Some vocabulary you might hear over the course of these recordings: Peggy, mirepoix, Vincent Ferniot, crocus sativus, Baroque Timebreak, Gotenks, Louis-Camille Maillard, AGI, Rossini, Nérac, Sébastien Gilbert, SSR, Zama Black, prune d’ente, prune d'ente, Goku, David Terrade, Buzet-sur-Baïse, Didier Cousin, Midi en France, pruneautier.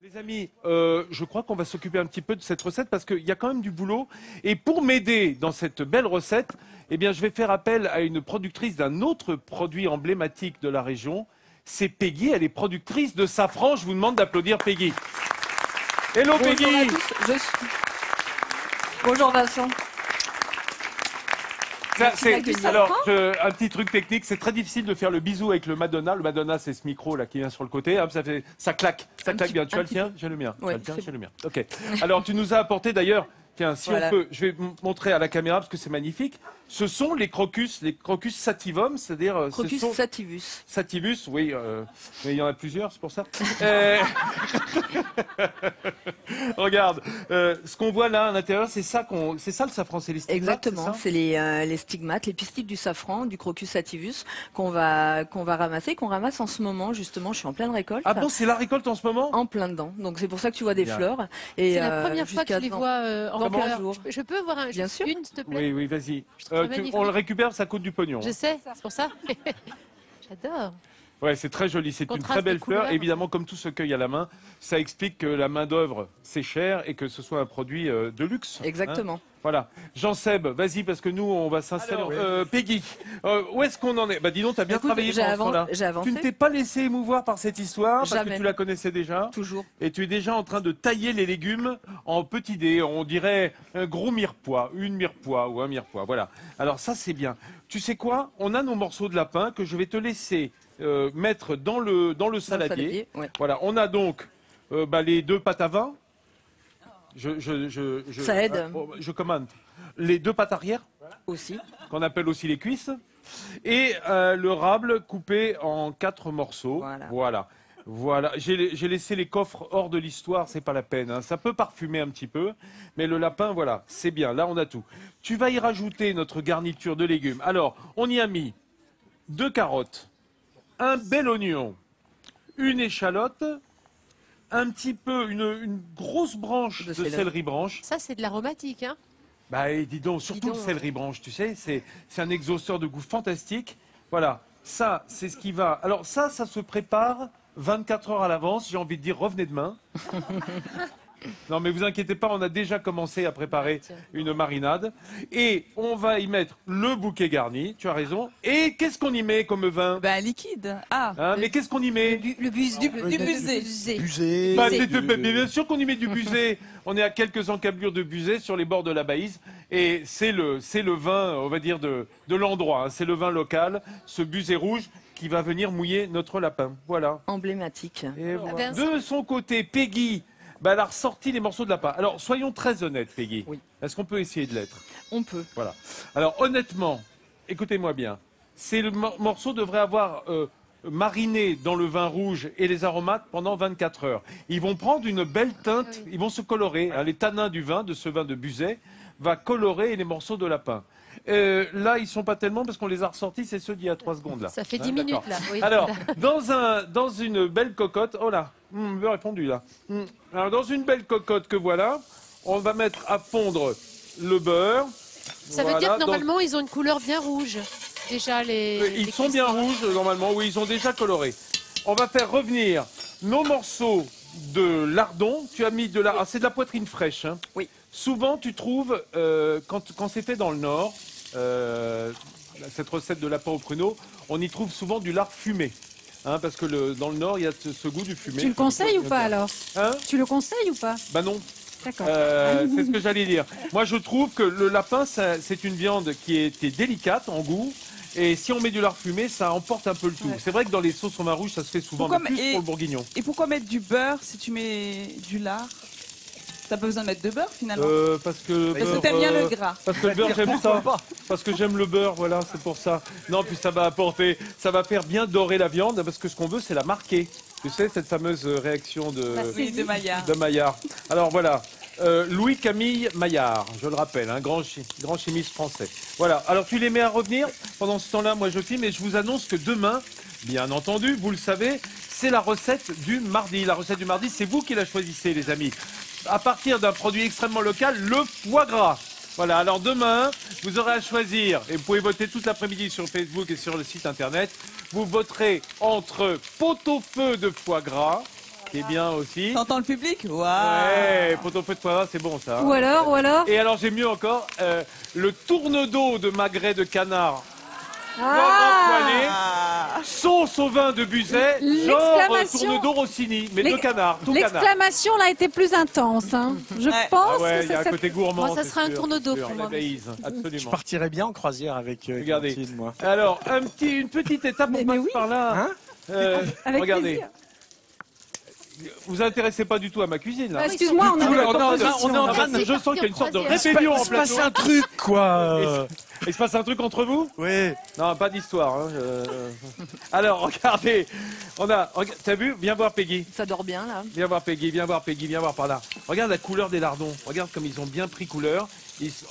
Les amis, je crois qu'on va s'occuper un petit peu de cette recette parce qu'il y a quand même du boulot. Et pour m'aider dans cette belle recette, eh bien, je vais faire appel à une productrice d'un autre produit emblématique de la région. C'est Peggy, elle est productrice de safran. Je vous demande d'applaudir Peggy. Hello Bonjour Peggy. À tous. Bonjour Vincent. Un petit truc technique, c'est très difficile de faire le bisou avec le Madonna. Le Madonna, c'est ce micro là qui vient sur le côté. Hop, ça claque bien. Tu as le tien, j'ai le mien. Ouais, j'ai le mien. Ok. Alors tu nous as apporté d'ailleurs, tiens, je vais montrer à la caméra parce que c'est magnifique. Ce sont les crocus sativum, c'est-à-dire crocus sativus. Sativus, oui. Mais il y en a plusieurs, c'est pour ça. Regarde, ce qu'on voit là à l'intérieur, c'est ça le safran, c'est les stigmates. Exactement, c'est les stigmates, les pistils du safran, du crocus sativus qu'on va ramasser, qu'on ramasse en ce moment justement. Je suis en pleine récolte. Ah bon, c'est la récolte en ce moment? En plein dedans. Donc c'est pour ça que tu vois des fleurs. C'est la première fois que je les vois en plein jour. Je peux voir une, s'il te plaît? Oui, oui, vas-y. On le récupère, ça coûte du pognon. Je sais, c'est pour ça. J'adore. Ouais, c'est très joli, c'est une très belle fleur. Évidemment, comme tout se cueille à la main, ça explique que la main d'œuvre, c'est cher et que ce soit un produit de luxe. Exactement. Hein, voilà. Jean-Seb, vas-y, parce que nous, on va s'installer. Oui. Peggy, où est-ce qu'on en est? Bah, dis donc, tu as bien travaillé pendant là. Tu ne t'es pas laissé émouvoir par cette histoire, parce que tu la connaissais déjà. Toujours. Et tu es déjà en train de tailler les légumes en petits dés. On dirait un gros mirepoix, une mirepoix ou un mirepoix. Voilà. Alors, ça, c'est bien. Tu sais quoi? On a nos morceaux de lapin que je vais te laisser mettre dans le saladier. Ouais. Voilà, on a donc les deux pâtes à vin. Ça aide. Je commande. Les deux pâtes arrière. Voilà. Aussi. Qu'on appelle aussi les cuisses. Et le rable coupé en 4 morceaux. Voilà. J'ai laissé les coffres hors de l'histoire, c'est pas la peine. Hein. Ça peut parfumer un petit peu. Mais le lapin, voilà, c'est bien. Là, on a tout. Tu vas y rajouter notre garniture de légumes. Alors, on y a mis 2 carottes. Un bel oignon, une échalote, un petit peu, une grosse branche de céleri branche. Ça, c'est de l'aromatique, hein? Bah, et dis donc, surtout le céleri branche, tu sais, c'est un exhausteur de goût fantastique. Voilà, ça, c'est ce qui va. Alors ça se prépare 24 heures à l'avance. J'ai envie de dire, revenez demain. Non, mais vous inquiétez pas, on a déjà commencé à préparer une marinade. Et on va y mettre le bouquet garni, tu as raison. Et qu'est-ce qu'on y met comme vin? Ben, liquide. Ah. Hein, mais qu'est-ce qu'on y met? Du Buzet. Bien sûr qu'on y met du Buzet. On est à quelques encablures de Buzet sur les bords de la Baïse. Et c'est le vin, on va dire, de l'endroit. Hein. C'est le vin local, ce Buzet rouge, qui va venir mouiller notre lapin. Voilà. Emblématique. Et voilà. De son côté, Peggy... Bah, elle a ressorti les morceaux de lapin. Alors, soyons très honnêtes, Peggy. Oui. Est-ce qu'on peut essayer de l'être? On peut. Voilà. Alors, honnêtement, écoutez-moi bien. Le morceau devrait avoir mariné dans le vin rouge et les aromates pendant 24 heures. Ils vont prendre une belle teinte, ils vont se colorer. Hein, les tanins de ce vin de Buzet, va colorer les morceaux de lapin. Là, ils sont pas tellement parce qu'on les a ressortis, c'est ceux d'il y a 3 secondes. Là. Ça fait 10 minutes, là. Oui, alors, dans une belle cocotte... Oh là, beurre est fondu, là. Alors, dans une belle cocotte que voilà, on va mettre à fondre le beurre. Ça veut dire que normalement, ils ont une couleur bien rouge. Déjà, ils sont bien rouges, normalement. Oui, ils ont déjà coloré. On va faire revenir nos morceaux de lardon. Tu as mis de la... Ah, c'est de la poitrine fraîche, hein. Oui. Souvent, tu trouves, quand c'était dans le Nord, cette recette de lapin au pruneau, on y trouve souvent du lard fumé. Hein, parce que dans le Nord, il y a ce goût du fumé. Tu le conseilles ou pas, alors? Hein? Tu le conseilles ou pas? Bah non. D'accord. C'est ce que j'allais dire. Moi, je trouve que le lapin, c'est une viande qui était délicate en goût. Et si on met du lard fumé, ça emporte un peu le tout. Ouais. C'est vrai que dans les sauces au vin rouge, ça se fait souvent, mais plus pour le bourguignon. Et pourquoi mettre du beurre si tu mets du lard? T'as pas besoin de mettre de beurre finalement? Parce que t'aimes bien le gras. Parce que le beurre, j'aime ça. Parce que j'aime le beurre, voilà, c'est pour ça. Non, puis ça va apporter, ça va faire bien dorer la viande, parce que ce qu'on veut, c'est la marquer. Tu sais, cette fameuse réaction de Maillard. Alors voilà, Louis-Camille Maillard, je le rappelle, un grand chimiste français. Voilà, alors tu les mets à revenir. Pendant ce temps-là, moi je filme et je vous annonce que demain, bien entendu, vous le savez, c'est la recette du mardi. La recette du mardi, c'est vous qui la choisissez, les amis. À partir d'un produit extrêmement local, le foie gras. Voilà, alors demain, vous aurez à choisir, et vous pouvez voter toute l'après-midi sur Facebook et sur le site internet. Vous voterez entre pot-au-feu de foie gras C'est bien aussi. T'entends le public? Waouh. Ouais, pour ton feu de poivre, c'est bon ça. Ou alors. Et alors j'ai mieux encore, le tourne-dos de magret de canard. Ah. Sauce au vin de Buzet, genre tourne-dos Rossini, mais de canard. L'exclamation là était plus intense, hein. Je pense. Ah ouais, que ça, un côté gourmand, moi, ça sera un tourne-dos pour moi. Absolument. Je partirais bien en croisière avec. Regardez. Cantine, moi. Alors une petite étape on passe par là. Hein regardez. Plaisir. Vous intéressez pas du tout à ma cuisine là. Excuse-moi, on est en train de. Je sens qu'il y a une sorte de rébellion en place. Il se passe un truc quoi. Il se passe un truc entre vous? Oui. Non, pas d'histoire. Hein. Alors, regardez. On a. T'as vu? Viens voir Peggy. Ça dort bien là. Viens voir Peggy. Viens voir par là. Regarde la couleur des lardons. Regarde comme ils ont bien pris couleur.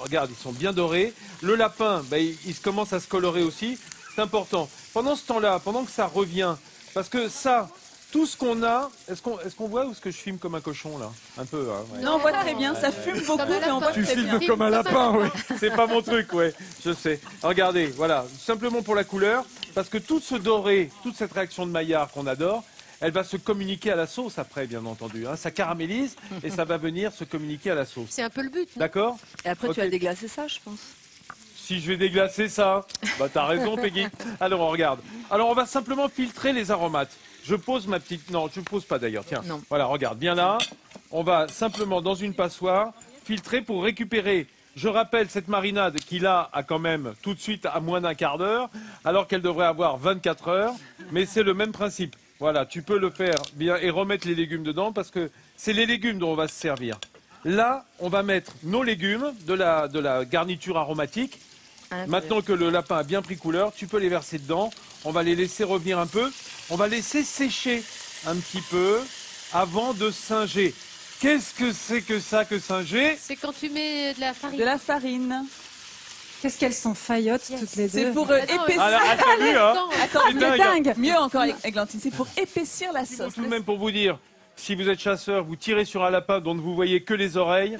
Regarde, ils sont bien dorés. Le lapin, bah, il commence à se colorer aussi. C'est important. Pendant ce temps-là, pendant que ça revient, parce que ça. Tout ce qu'on a, est-ce qu'on voit ou est-ce que je filme comme un cochon là? Un peu, hein, ouais. Non, on voit très bien, ça fume beaucoup, mais on voit très bien. Tu filmes comme un lapin, oui. C'est pas mon truc, ouais, je sais. Regardez, voilà, simplement pour la couleur, parce que tout ce doré, toute cette réaction de Maillard qu'on adore, elle va se communiquer à la sauce après, bien entendu. Hein. Ça caramélise et ça va venir se communiquer à la sauce. C'est un peu le but. D'accord. Et après, tu vas déglacer ça, je pense. Si je vais déglacer ça, bah t'as raison, Peggy. Alors, on regarde. Alors, on va simplement filtrer les aromates. Je pose ma petite... Non, tu ne poses pas d'ailleurs, tiens. Non. Voilà, regarde, bien là. On va simplement, dans une passoire, filtrer pour récupérer. Je rappelle cette marinade qui, là, a quand même tout de suite à moins d'1/4 d'heure, alors qu'elle devrait avoir 24 heures. Mais c'est le même principe. Voilà, tu peux le faire bien et remettre les légumes dedans, parce que c'est les légumes dont on va se servir. Là, on va mettre nos légumes, de la garniture aromatique. Maintenant que le lapin a bien pris couleur, tu peux les verser dedans. On va les laisser revenir un peu. On va laisser sécher un petit peu avant de singer. Qu'est-ce que c'est que ça que singer? C'est quand tu mets de la farine. De la farine. Qu'est-ce qu'elles sont faillottes toutes les deux. C'est pour épaissir. Attends, c'est dingue. Mieux encore, Églantine, c'est pour épaissir la sauce. Tout de même pour vous dire, si vous êtes chasseur, vous tirez sur un lapin dont vous ne voyez que les oreilles.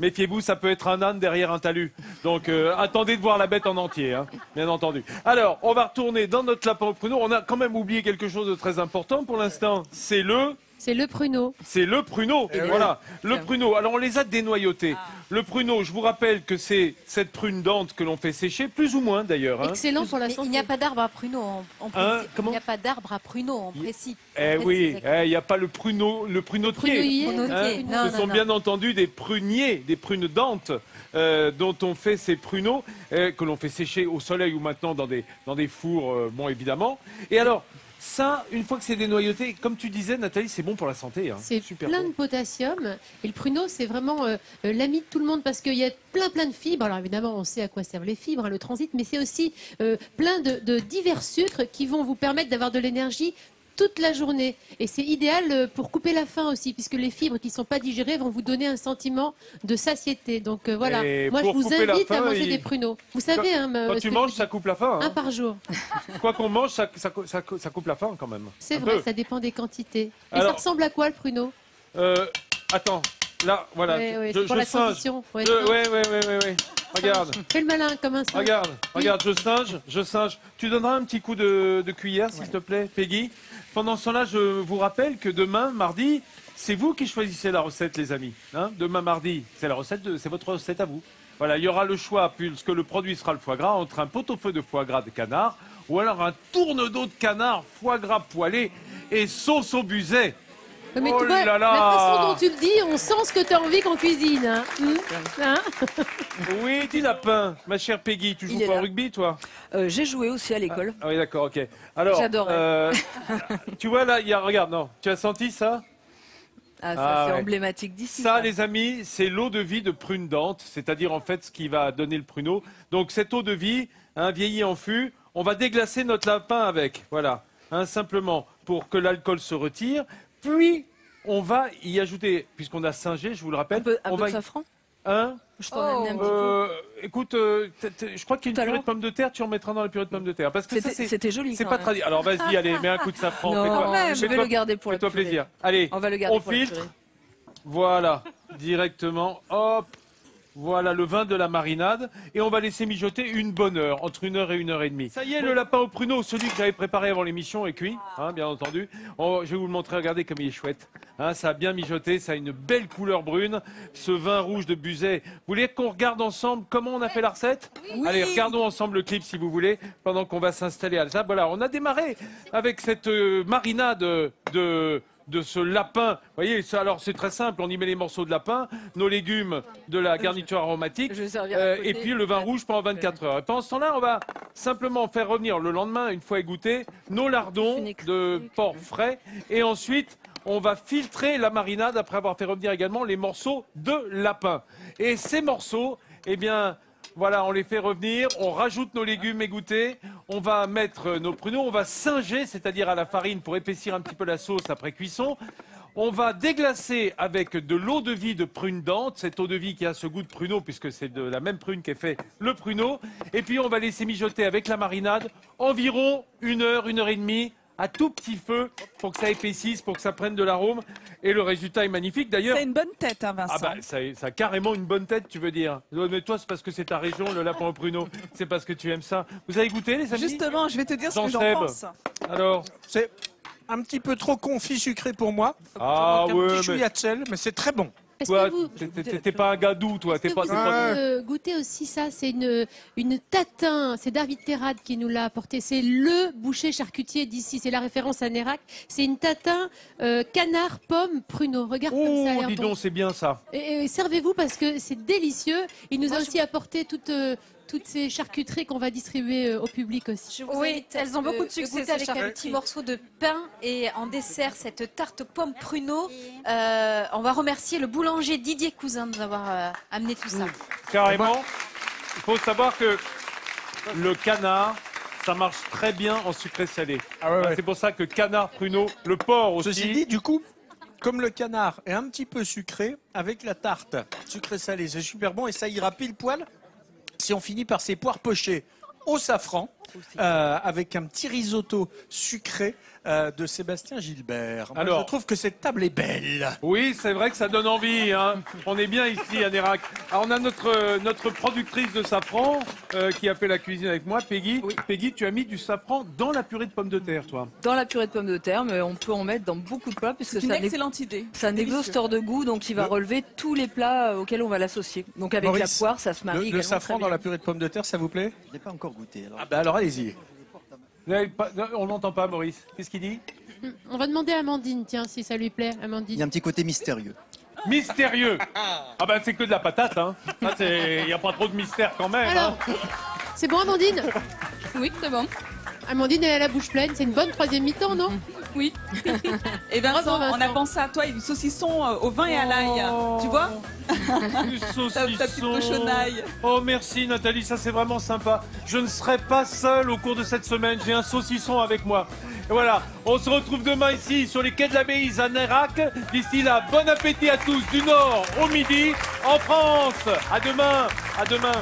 Méfiez-vous, ça peut être un âne derrière un talus. Donc, attendez de voir la bête en entier, hein, bien entendu. Alors, on va retourner dans notre lapin au pruneau. On a quand même oublié quelque chose de très important pour l'instant. C'est le... C'est le pruneau. C'est le pruneau, voilà. Le pruneau. Alors, on les a dénoyautés. Ah. Le pruneau, je vous rappelle que c'est cette prune d'ente que l'on fait sécher, plus ou moins d'ailleurs. Hein. Excellent pour la santé. Il n'y a pas d'arbre à pruneau en précis. Il n'y a pas d'arbre à pruneau en précis. Oui, il n'y a pas le pruneau, le pruneautier. Ce sont bien entendu des pruniers, des prunes d'ente dont on fait ces pruneaux, que l'on fait sécher au soleil ou maintenant dans des fours, bon évidemment. Et alors... Ça, une fois que c'est dénoyauté, comme tu disais, Nathalie, c'est bon pour la santé. Hein. C'est plein de potassium. Et le pruneau, c'est vraiment l'ami de tout le monde parce qu'il y a plein de fibres. Alors évidemment, on sait à quoi servent les fibres, hein, le transit, mais c'est aussi plein de divers sucres qui vont vous permettre d'avoir de l'énergie toute la journée. Et c'est idéal pour couper la faim aussi, puisque les fibres qui ne sont pas digérées vont vous donner un sentiment de satiété. Donc voilà, et moi je vous invite à manger des pruneaux. Vous savez, hein, quand tu manges, ça coupe la faim. Hein. Un par jour. Quoi qu'on mange, ça coupe la faim quand même. C'est vrai, ça dépend des quantités. Alors, ça ressemble à quoi le pruneau? Attends, là, voilà. Ouais, je singe. Oui, oui. Regarde. Fais le malin comme un singe. Regarde, je singe. Tu donneras un petit coup de cuillère, s'il te plaît, Peggy. Pendant ce temps-là, je vous rappelle que demain, mardi, c'est vous qui choisissez la recette, les amis. Hein, demain, mardi, c'est votre recette à vous. Voilà, il y aura le choix, puisque le produit sera le foie gras, entre un pot-au-feu de foie gras de canard ou alors un tourne-dos de canard, foie gras poêlé et sauce au Buzet. Mais oh là là. La façon dont tu le dis, on sent ce que tu as envie qu'on cuisine. Hein. Oui, dis lapin, ma chère Peggy, tu joues pas au rugby, toi? J'ai joué aussi à l'école. Ah oui, d'accord, ok. Alors, j'adorais. Tu vois là, regarde, non, tu as senti ça? Ah, ça c'est emblématique d'ici. Ça, les amis, c'est l'eau de vie de prune d'ente, c'est-à-dire en fait ce qui va donner le pruneau. Donc cette eau de vie, hein, vieillie en fût, on va déglacer notre lapin avec, voilà, hein, simplement pour que l'alcool se retire. Puis, on va y ajouter, puisqu'on a singé, je vous le rappelle... Un peu de safran? Hein? Je t'en ai amené un petit peu. Écoute, je crois qu'il y a une purée de pommes de terre, tu en mettras dans la purée de pommes de terre. C'était joli. C'est pas traditionnel. Alors vas-y, allez, mets un coup de safran. Non, je vais le garder pour la purée. Fais-toi plaisir. Allez, on filtre. Voilà, directement, hop. Voilà le vin de la marinade. Et on va laisser mijoter une bonne heure, entre 1 heure et 1 heure et demie. Ça y est, le lapin au pruneau, celui que j'avais préparé avant l'émission, est cuit, hein, bien entendu. Oh, je vais vous le montrer, regardez comme il est chouette. Hein, ça a bien mijoté, ça a une belle couleur brune. Ce vin rouge de Buzet. Vous voulez qu'on regarde ensemble comment on a fait la recette? Oui. Allez, regardons ensemble le clip si vous voulez, pendant qu'on va s'installer à la table. Voilà, on a démarré avec cette marinade de ce lapin. Vous voyez, ça, alors c'est très simple, on y met les morceaux de lapin, nos légumes, de la garniture aromatique, et puis le vin rouge pendant 24 heures. Et pendant ce temps-là, on va simplement faire revenir le lendemain, une fois égouttés, nos lardons de porc frais, et ensuite on va filtrer la marinade après avoir fait revenir également les morceaux de lapin. Et ces morceaux, eh bien, voilà, on les fait revenir, on rajoute nos légumes égouttés, on va mettre nos pruneaux, on va singer, c'est-à-dire à la farine pour épaissir un petit peu la sauce après cuisson. On va déglacer avec de l'eau de vie de prune d'ente, cette eau de vie qui a ce goût de pruneau puisque c'est de la même prune qu'est fait le pruneau. Et puis on va laisser mijoter avec la marinade environ 1 heure, 1 heure et demie. À tout petit feu pour que ça épaississe, pour que ça prenne de l'arôme. Et le résultat est magnifique d'ailleurs. Ça a une bonne tête, hein, Vincent. Ah bah, ça a carrément une bonne tête, tu veux dire. Mais toi, c'est parce que c'est ta région, le lapin au pruneau. C'est parce que tu aimes ça. Vous avez goûté, les amis? Justement, je vais te dire ce que j'en pense. Alors, c'est un petit peu trop confit sucré pour moi. Ah ouais, un petit chouïa de sel, mais c'est très bon. Toi, t'étais pas un gars doux, toi. T'es pas. Goûter aussi ça, c'est une tatin. C'est David Terrade qui nous l'a apporté. C'est le boucher charcutier d'ici. C'est la référence à Nérac. C'est une tatin canard pomme pruneau. Regarde comme ça. Oh, dis donc, c'est bien ça. Et servez-vous parce que c'est délicieux. Il nous a aussi apporté toutes ces charcuteries qu'on va distribuer au public aussi. Oui, elles ont beaucoup de succès. Goûter avec un petit morceau de pain et en dessert cette tarte pomme pruneau. On va remercier le boulanger Didier Cousin de nous avoir amené tout ça. Carrément. Il faut savoir que le canard, ça marche très bien en sucré salé. Ah ouais, c'est pour ça que canard pruneau, le porc aussi. Ceci dit, du coup, comme le canard est un petit peu sucré, avec la tarte sucré salé, c'est super bon et ça ira pile poil. Si on finit par ces poires pochées au safran, avec un petit risotto sucré de Sébastien Gilbert. Moi, alors, je trouve que cette table est belle. Oui, c'est vrai que ça donne envie. Hein. On est bien ici à Nérac. Alors, on a notre productrice de safran qui a fait la cuisine avec moi, Peggy. Oui. Peggy, tu as mis du safran dans la purée de pommes de terre, toi. Dans la purée de pommes de terre, mais on peut en mettre dans beaucoup de plats. C'est une excellente idée. C'est un exhausteur de goût, donc il va relever tous les plats auxquels on va l'associer. Donc avec Maurice, la poire, ça se marie. Le safran dans la purée de pommes de terre, ça vous plaît? Je n'ai pas encore goûté. Alors, allez-y. On n'entend pas, Maurice. Qu'est-ce qu'il dit? On va demander à Amandine, tiens, si ça lui plaît. Amandine. Il y a un petit côté mystérieux. Mystérieux? Ah ben, c'est que de la patate, hein. Il n'y a pas trop de mystère quand même. Alors, hein. C'est bon, Amandine? Oui, c'est bon. Amandine, elle a la bouche pleine. C'est une bonne troisième mi-temps, non? Oui. Et Vincent, on a pensé à toi, une saucisson au vin et à l'ail. Tu vois? Du saucisson. Oh, merci Nathalie, ça c'est vraiment sympa. Je ne serai pas seul au cours de cette semaine, j'ai un saucisson avec moi. Et voilà, on se retrouve demain ici sur les quais de l'abbaye à Nérac. D'ici là, bon appétit à tous, du nord au midi, en France. À demain, à demain.